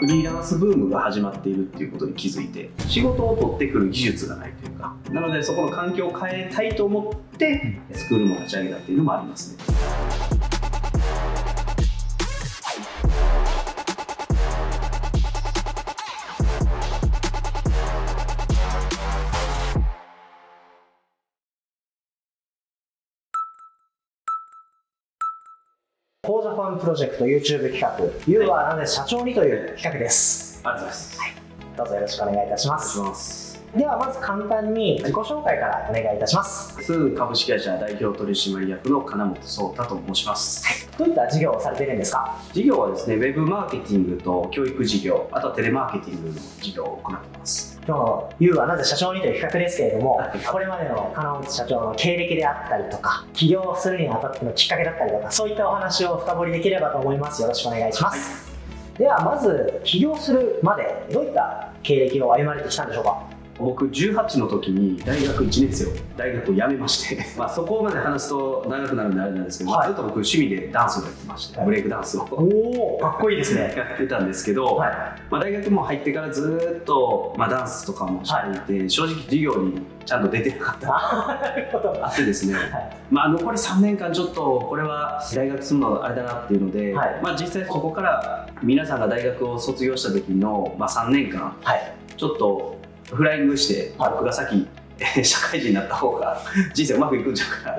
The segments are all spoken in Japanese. フリーランスブームが始まっているっていうことに気づいて、仕事を取ってくる技術がないというか、なのでそこの環境を変えたいと思ってスクールも立ち上げたっていうのもありますね。講座ファンプロジェクト YouTube 企画「Youはなぜ社長に」という企画です。ありがとうございます。はい、どうぞよろしくお願いいたします。ではまず簡単に自己紹介からお願いいたします。スー株式会社代表取締役の金本壮太と申します。はい、どういった事業をされているんですか？事業はですね、ウェブマーケティングと教育事業、あとはテレマーケティングの事業を行っています。今日の You はなぜ社長にという企画ですけれども、これまでの金本社長の経歴であったりとか、起業するにあたってのきっかけだったりとか、そういったお話を深掘りできればと思います。よろしくお願いします。はい、ではまず起業するまでどういった経歴を歩まれてきたんでしょうか？僕18の時に大学1年生を大学を辞めましてまあそこまで話すと長くなるんであれなんですけど、はい、ずっと僕趣味でダンスをやってまして、はい、ブレイクダンスをかっこいいですねやってたんですけど、はい、まあ大学も入ってからずっとまあダンスとかもしていて、はい、正直授業にちゃんと出てなかったあってですね、はい、まあ残り3年間ちょっとこれは大学するのあれだなっていうので、はい、まあ実際ここから皆さんが大学を卒業した時のまあ3年間、はい、ちょっとフライングして、僕が先社会人になった方が人生うまくいくんじゃないかな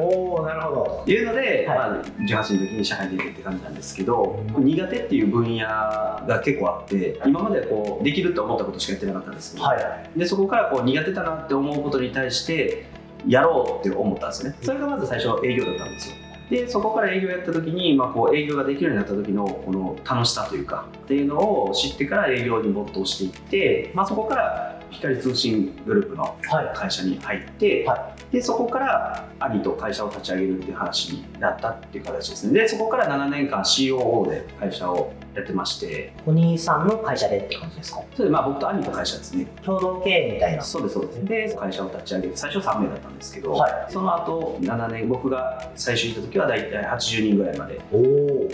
というので、はい、まあ18の時に社会人に出てって感じなんですけど、苦手っていう分野が結構あって、今まではこうできると思ったことしかやってなかったんですけど、はい、でそこからこう苦手だなって思うことに対してやろうって思ったんですよね。それがまず最初営業だったんですよ。でそこから営業やった時に、まあ、こう営業ができるようになった時のこの楽しさというかっていうのを知ってから営業に没頭していって、まあ、そこから光通信グループの会社に入って、はいはい、でそこから兄と会社を立ち上げるっていう話になったっていう形ですね。でそこから7年間 COO で会社をやってまして、お兄さんの会社でって感じですか？そうです。まあ僕と兄と会社ですね。共同経営みたいな。そうですそうです。で会社を立ち上げて最初3名だったんですけど、はい、その後7年、僕が最初行った時は大体80人ぐらいまで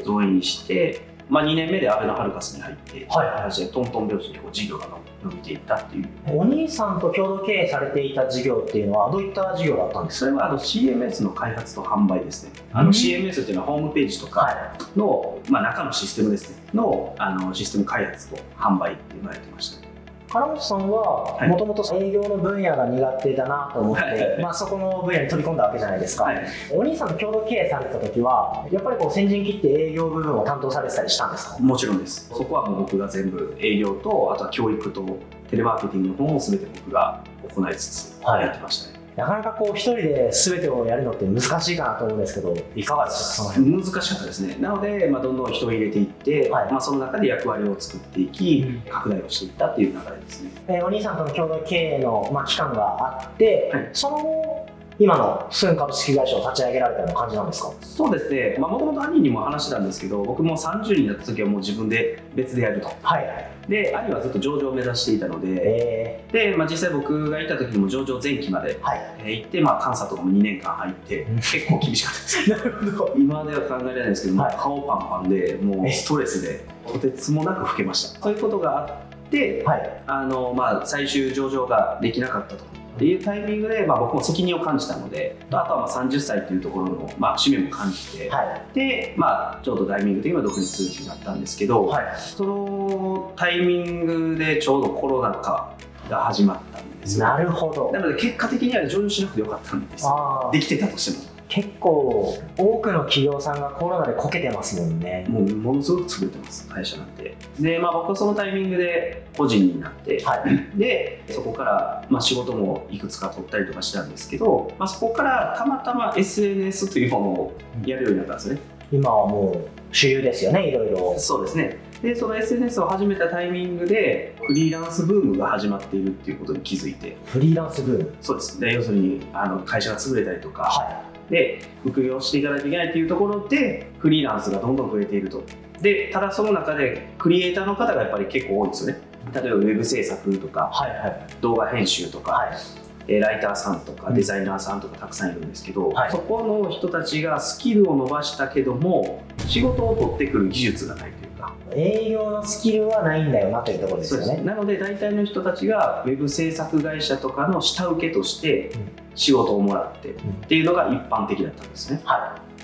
増員して、まあ2年目でアベノハルカスに入って、はい、トントン拍子に事業が伸びていったっていう。お兄さんと共同経営されていた事業っていうのはどういった事業だったんですか？それはCMS の開発と販売ですね。CMS っていうのはホームページとかの、はい、まあ中のシステムですねの、システム開発と販売っていうのをやってました。金本さんはもともと営業の分野が苦手だなと思って、まあそこの分野に取り込んだわけじゃないですか、はい、お兄さんの共同経営されてた時はやっぱりこう先陣切って営業部分を担当されてたりしたんですか？もちろんです。そこはもう僕が全部営業と、あとは教育とテレマーケティングの方も全て僕が行いつつやってましたね、はい。なかなかこう一人で全てをやるのって難しいかなと思うんですけど、いかがですか？難しかったですね。なので、まあ、どんどん人を入れていって、はい、まあその中で役割を作っていき、うん、拡大をしていったっていう流れですね。お兄さんとの共同経営の、まあ、期間があって、はい、その後今のスーン株式会社を立ち上げられたような感じなんですか？そうですね。もともと兄にも話してたんですけど、僕も30になった時はもう自分で別でやると、はい、で兄はずっと上場を目指していたので、で、まあ、実際僕がいた時にも上場前期まで、はい、行って、まあ、監査とかも2年間入って、うん、結構厳しかったですなるほど。今では考えられないですけど、はい、顔パンパンでもうストレスでとてつもなく老けました。そういうことがあって、はい、まあ、最終上場ができなかったとっていうタイミングで、まあ、僕も責任を感じたので、あとはまあ30歳というところの、まあ、使命も感じて、はい、で、まあ、ちょうどタイミングで今独立する日になったんですけど、はい、そのタイミングでちょうどコロナ禍が始まったんですよ。なるほど。なので結果的には上場しなくてよかったんですよ。できてたとしても。結構多くの企業さんがコロナでこけてますもんね。もうものすごく潰れてます会社なんて。で、まあ、僕はそのタイミングで個人になって、はい、でそこから、まあ、仕事もいくつか取ったりとかしたんですけど、まあ、そこからたまたま SNS というものをやるようになったんですね、うん、今はもう主流ですよね、いろいろ。そうですね。でその SNS を始めたタイミングでフリーランスブームが始まっているっていうことに気づいて。フリーランスブーム。そうです。で要するに会社が潰れたりとか、はいで副業していかないといけないというところでフリーランスがどんどん増えていると。でただその中でクリエイターの方がやっぱり結構多いんですよね。例えばウェブ制作とか、はい、はい、動画編集とか、はい、ライターさんとかデザイナーさんとかたくさんいるんですけど、はい、そこの人たちがスキルを伸ばしたけども仕事を取ってくる技術がないというか、営業のスキルはないんだよなというところですよね。そうです。なので大体の人たちがウェブ制作会社とかの下請けとして仕事をもらってっていうのが一般的だったんですね。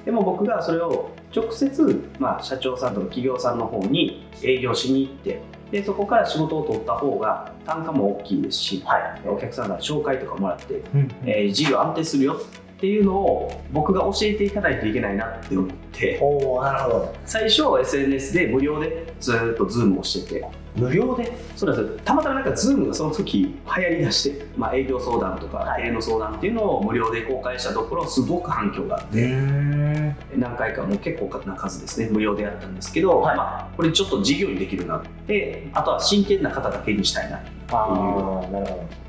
でも僕がそれを直接、社長さんとか企業さんの方に営業しに行って、でそこから仕事を取った方が単価も大きいですし、お客さんから紹介とかもらって、事業安定するよっていうのを僕が教えていかないといけないなって思って。なるほど。最初 SNS で無料でずっと Zoom をしてて。無料で？そうなんですよ。たまたまなんか Zoom がその時流行りだして、営業相談とか経営の相談っていうのを無料で公開したところすごく反響があって、何回かもう結構な数ですね無料でやったんですけど、これちょっと事業にできるなって、あとは真剣な方だけにしたいなっていう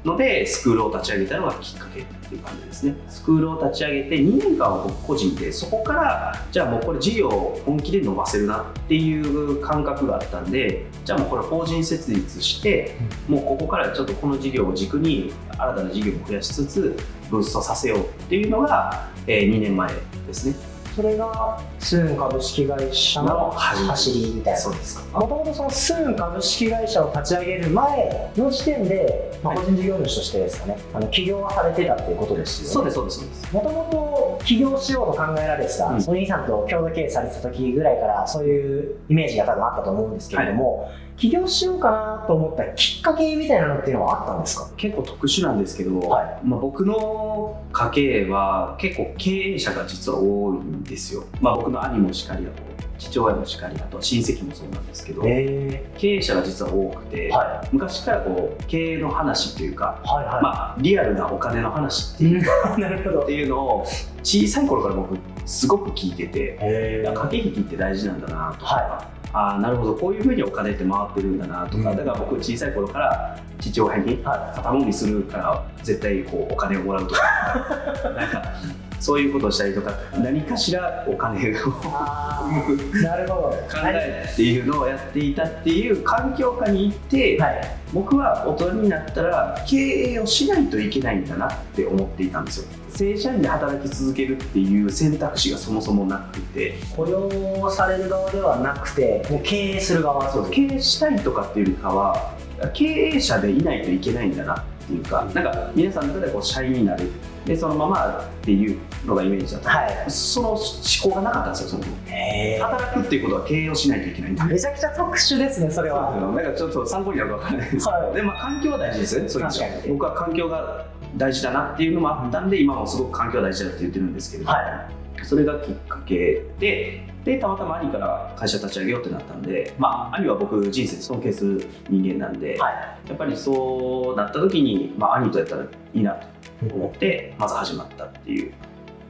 のでスクールを立ち上げたのがきっかけっていう感じですね。スクールを立ち上げて2年間は僕個人で、そこからじゃあもうこれ事業を本気で伸ばせるなっていう感覚があったんで、じゃあもうこれ法人設立して、もうここからちょっとこの事業を軸に新たな事業を増やしつつブーストさせようっていうのが2年前ですね。それがスーン株式会社の走りみたいな。そうですか。もともとそのスーン株式会社を立ち上げる前の時点で、個人事業主としてですかね、起業はされてたっていうことですよね。そうですそうですそうです。もともと起業しようと考えられてた、お兄さんと共同経営されてた時ぐらいからそういうイメージが多分あったと思うんですけれども、起業しようかなと思ったきっかけみたいなのっていうのはあったんですか？結構特殊なんですけど、僕の家系は結構経営者が実は多いんですよ。僕の兄もしかりだと父親もしかり、あとは親戚もそうなんですけど、経営者が実は多くて、昔からこう経営の話というか、リアルなお金の話っていうかっていうのを小さい頃から僕すごく聞いてて、駆け引きって大事なんだなとか。なるほど、こういうふうにお金って回ってるんだなとか、だから僕小さい頃から父親に肩もみするから絶対こうお金をもらうとかなんかそういうことをしたりとか、何かしらお金を考えっていうのをやっていたっていう環境下に行って、僕は大人になったら経営をしないといけないんだなって思っていたんですよ。正社員で働き続けるっていう選択肢がそもそもなくて、雇用される側ではなくてもう経営する側、経営したいとかっていうよりかは経営者でいないといけないんだなっていうか、なんか皆さんの中でこう社員になる、でそのままっていうのがイメージだった、その思考がなかったんですよ。その働くっていうことは経営をしないといけないんだ。めちゃくちゃ特殊ですねそれは。なんかちょっと参考になるかわからないですけど、で環境は大事ですよね。そういうの僕は環境が大事だなっていうのもあったんで、今もすごく環境は大事だって言ってるんですけど、それがきっかけで。でたまたま兄から会社立ち上げようってなったんで、兄は僕人生尊敬する人間なんで、やっぱりそうなった時に、兄とやったらいいなと思って、まず始まったっていう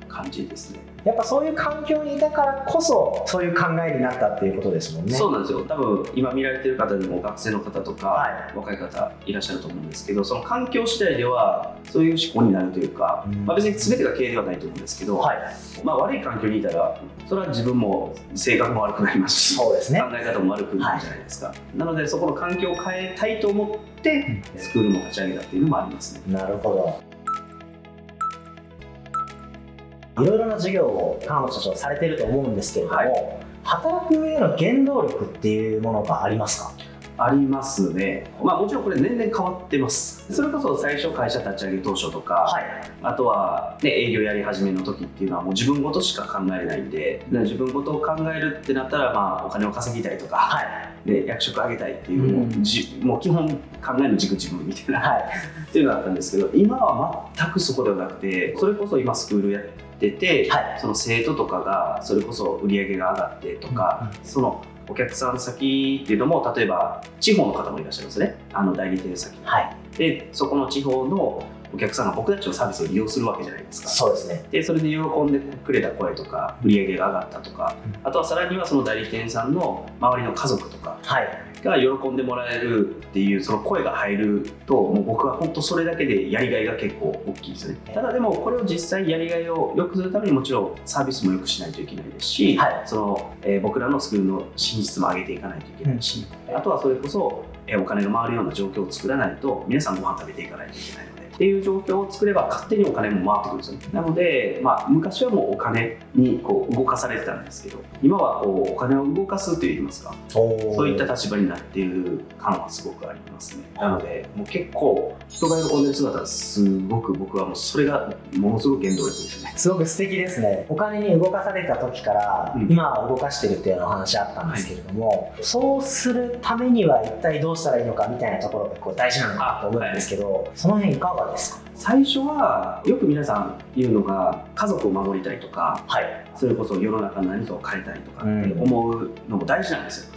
感じですね。やっぱそういう環境にいたからこそそういう考えになったっていうことですもんね。そうなんですよ。多分今見られてる方でも学生の方とか、若い方いらっしゃると思うんですけど、その環境次第ではそういう思考になるというか、別に全てが経営ではないと思うんですけど、悪い環境にいたらそれは自分も性格も悪くなりますし、そうですね、考え方も悪くなるじゃないですか。なのでそこの環境を変えたいと思ってスクールも立ち上げたっていうのもありますね。なるほど。いろいろな事業を川本社長されてると思うんですけれども、働く上の原動力っていうものがありますか？ありますね。もちろんこれ年々変わってます。それこそ最初会社立ち上げ当初とか、あとは、営業やり始めの時っていうのはもう自分ごとしか考えないんで、自分ごとを考えるってなったら、お金を稼ぎたいとか、で役職上げたいっていう、もう基本考えの軸自分みたいな、っていうのだったんですけど、今は全くそこではなくて、それこそ今スクールやってて、その生徒とかがそれこそ売り上げが上がってとか、そのお客さん先っていうのも、例えば地方の方もいらっしゃるんですね、代理店先、でそこの地方のお客さんが僕たちのサービスを利用するわけじゃないですか。そうですね。でそれで喜んでくれた声とか売り上げが上がったとか、あとはさらにはその代理店さんの周りの家族とかが喜んでもらえるっていう、その声が入ると、もう僕は本当それだけでやりがいが結構大きいですね。ただでもこれを実際やりがいを良くするために、もちろんサービスも良くしないといけないですし、その僕らのスクールの品質も上げていかないといけないし、あとはそれこそお金が回るような状況を作らないと皆さんご飯食べていかないといけないので、っていう状況を作れば勝手にお金も回ってくるんですよ。なので、昔はもうお金にこう動かされてたんですけど、今はこうお金を動かすといいますか、そういった立場になっている感はすごくありますね。なのでもう結構人が喜んでる姿はすごく僕はもうそれがものすごく原動力ですね。すごく素敵ですね。お金に動かされた時から今は動かしてるっていうようなお話あったんですけれども、そうするためには一体どうしたらいいのかみたいなところがこう大事なのかと思うんですけど、その辺いかがですか？最初はよく皆さん言うのが、家族を守りたいとか、それこそ世の中の何かを変えたいとかって思うのも大事なんですよ。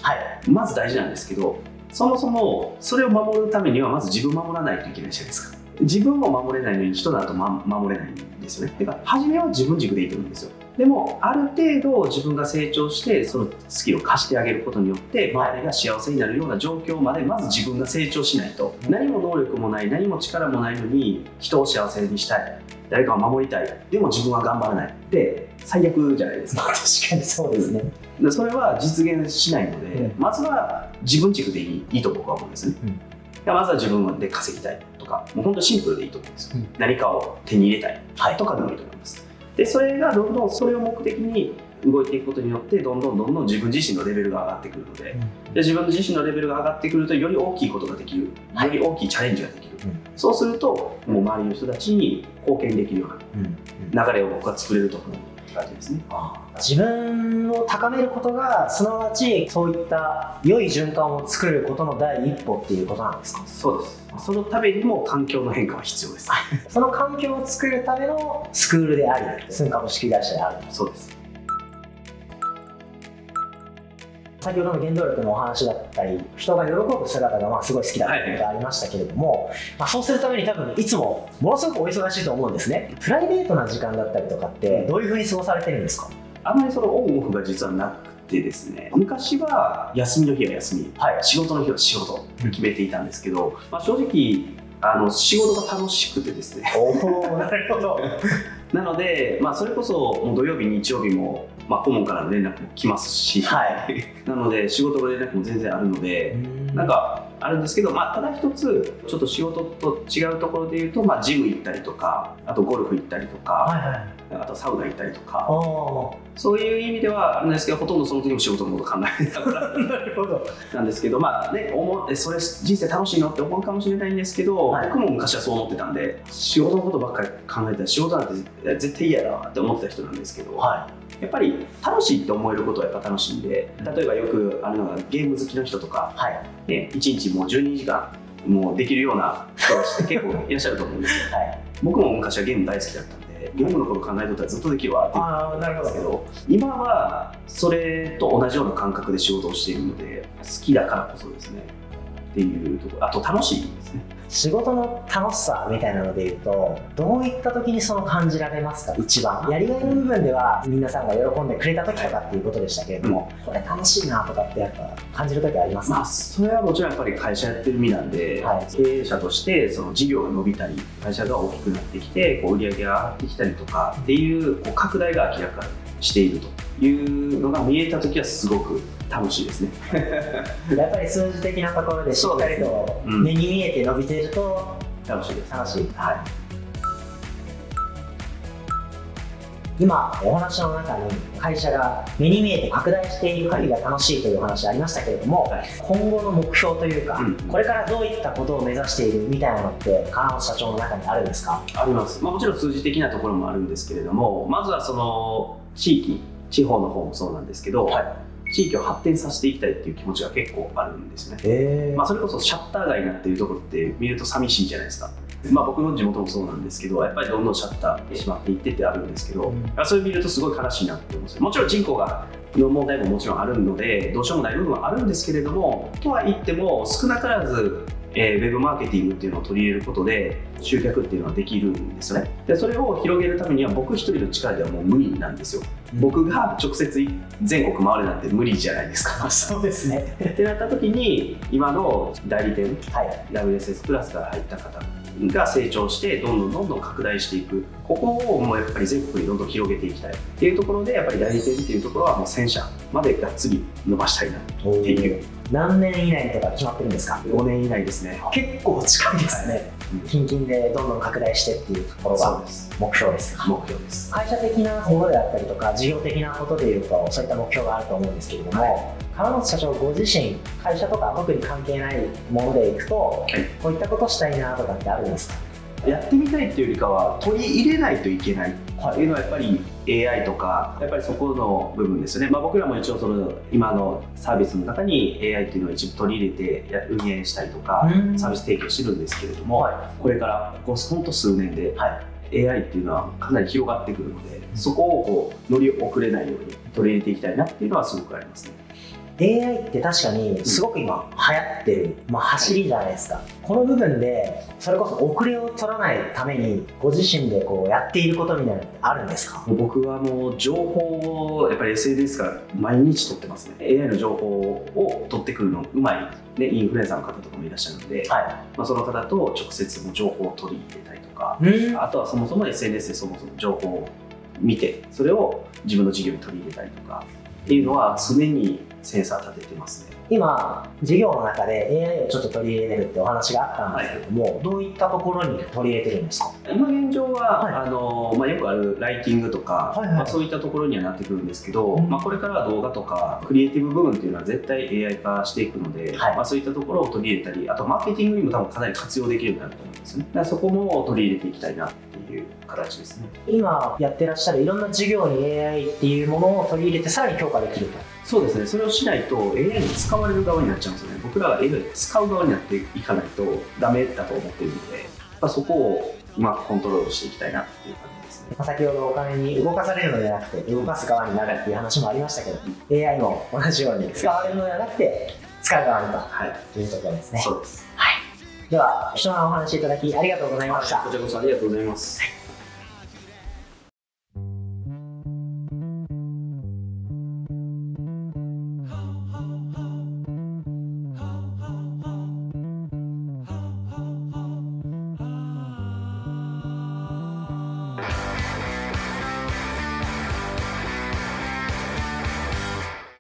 まず大事なんですけど、そもそもそれを守るためにはまず自分を守らないといけないじゃないですか。自分も守れないのに人だと守れないんですよね。だから初めは自分軸でいいと思うんですよ。でもある程度自分が成長して、そのスキルを貸してあげることによって周りが幸せになるような状況までまず自分が成長しないと、何も能力もない、何も力もないのに人を幸せにしたい、誰かを守りたい、でも自分は頑張らないって最悪じゃないですか。確かにそうですね。それは実現しないので、まずは自分軸でいいと僕は思うんですね。まずは自分で稼ぎたいとか、もう本当シンプルでいいと思うんですよ。何かを手に入れたいとかでもいいと思います。でそれがどんどん、それを目的に動いていくことによって、どんどん自分自身のレベルが上がってくるので、自分自身のレベルが上がってくると、より大きいことができる、より大きいチャレンジができる、そうするともう周りの人たちに貢献できるような流れを僕は作れると思うって感じですね。自分を高めることが、すなわちそういった良い循環を作ることの第一歩っていうことなんですか？そうです。そのためにも環境の変化は必要です。その環境を作るためのスクールであり、寸株式会社である。そうです。先ほどの原動力のお話だったり、人が喜ぶ姿がすごい好きだったというのがありましたけれども、そうするために多分いつもものすごくお忙しいと思うんですね。プライベートな時間だったりとかってどういうふうに過ごされてるんですか？あまりそのオンオフが実はなくてですね、昔は休みの日は休み、仕事の日は仕事と決めていたんですけど、正直仕事が楽しくてですね。なるほど。なので、それこそ土曜日、日曜日も顧問からの連絡も来ますし、なので仕事の連絡も全然あるので、なんかあるんですけど、ただ一つちょっと仕事と違うところで言うと、ジム行ったりとか、あとゴルフ行ったりとか、あとサウナ行ったりとか、そういう意味ではあるんですけど、ほとんどその時も仕事のこと考えてたからなんですけど、それ人生楽しいのって思うかもしれないんですけど、僕も昔はそう思ってたんで、仕事のことばっかり考えてたら仕事なんて絶対嫌だなって思ってた人なんですけど、やっぱり楽しいって思えることはやっぱ楽しいんで、例えばよくあるのがゲーム好きの人とか、1日もう12時間もうできるような人って結構いらっしゃると思うんですけど、僕も昔はゲーム大好きだったんで、ゲームのこと考えとったらずっとできるわって言うんですけど、今はそれと同じような感覚で仕事をしているので、好きだからこそですねっていうところ、あと楽しいですね。仕事の楽しさみたいなので言うと、どういった時にその感じられますか？一番やりがいの部分では皆さんが喜んでくれた時とかっていうことでしたけれども、これ楽しいなとかってやっぱ感じる時ありますか？それはもちろんやっぱり会社やってる身なんで、経営者としてその事業が伸びたり、会社が大きくなってきて、こう売り上げが上がってきたりとかっていう、こう拡大が明らかにしているというのが見えた時はすごく楽しいですね。やっぱり数字的なところでしっかりと目に見えて伸びていると楽しいです。楽しい。今お話の中に会社が目に見えて拡大している限りが楽しいというお話ありましたけれども、今後の目標というか、これからどういったことを目指しているみたいなのって金本社長の中にあるんですか？あります。もちろん数字的なところもあるんですけれども、まずはその地方の方もそうなんですけど、地域を発展させていきたいっていう気持ちが結構あるんですね。それこそシャッター街になっているところって見ると寂しいじゃないですか。僕の地元もそうなんですけど、やっぱりどんどんシャッターしまっていってってあるんですけど、それ見るとすごい悲しいなって思うんですよ。もちろん人口がの問題ももちろんあるので、どうしようもない部分はあるんですけれども、とは言っても少なからずウェブマーケティングっていうのを取り入れることで集客っていうのはできるんですよね。でそれを広げるためには僕一人の力ではもう無理なんですよ。僕が直接全国回るなんて無理じゃないですか。そうですね。ってなった時に、今の代理店、WSS プラスから入った方が成長して、どんどん拡大していく、ここをもうやっぱり全国にどんどん広げていきたいっていうところで、やっぱり代理店っていうところはもう1000社までがっつり伸ばしたいなっていう何年以内とか決まってるんですか？5年以内ですね。結構近いですね。近々でどんどん拡大してっていうところが目標です。目標です。会社的なものであったりとか、事業的なことでいうと、そういった目標があると思うんですけれども、川本社長ご自身、会社とか特に関係ないものでいくと、こういったことしたいなとかってあるんですか？やってみたいっていうよりかは取り入れないといけないっていうのはやっぱり AI とかやっぱりそこの部分ですよね。まあ、僕らも一応その今のサービスの中に AI っていうのを一部取り入れて運営したりとかサービス提供してるんですけれども、これからほんと数年で AI っていうのはかなり広がってくるので、そこをこう乗り遅れないように取り入れていきたいなっていうのはすごくありますね。AI って確かにすごく今流行ってる、走りじゃないですか、この部分でそれこそ遅れを取らないためにご自身でこうやっていることみたいなのってあるんですか？僕はもう情報をやっぱり SNS から毎日取ってますね。 AI の情報を取ってくるのうまい、インフルエンサーの方とかもいらっしゃるので、その方と直接情報を取り入れたりとか、あとはそもそも SNS でそもそも情報を見てそれを自分の事業に取り入れたりとかっていうのは常にセンサー立ててますね。今事業の中で AI をちょっと取り入れるってお話があったんですけれども、どういったところに取り入れてるんですか？今現状は、よくあるライティングとか、そういったところにはなってくるんですけど、これからは動画とかクリエイティブ部分っていうのは絶対 AI 化していくので、そういったところを取り入れたり、あとマーケティングにも多分かなり活用できるようになると思うんですよね。だからそこも取り入れていきたいなっていう形ですね。今やってらっしゃるいろんな事業に AI っていうものを取り入れてさらに強化できると。そうですね。それをしないと AI に使われる側になっちゃうんですよね。僕らは AI を使う側になっていかないとダメだと思っているので、そこをうまくコントロールしていきたいなっていう感じですね。先ほどお金に動かされるのではなくて動かす側になるっていう話もありましたけど、AI も同じように使われるのではなくて使う側にと、いうところですね。そうです。では貴重なお話いただきありがとうございました。こちらこそありがとうございます。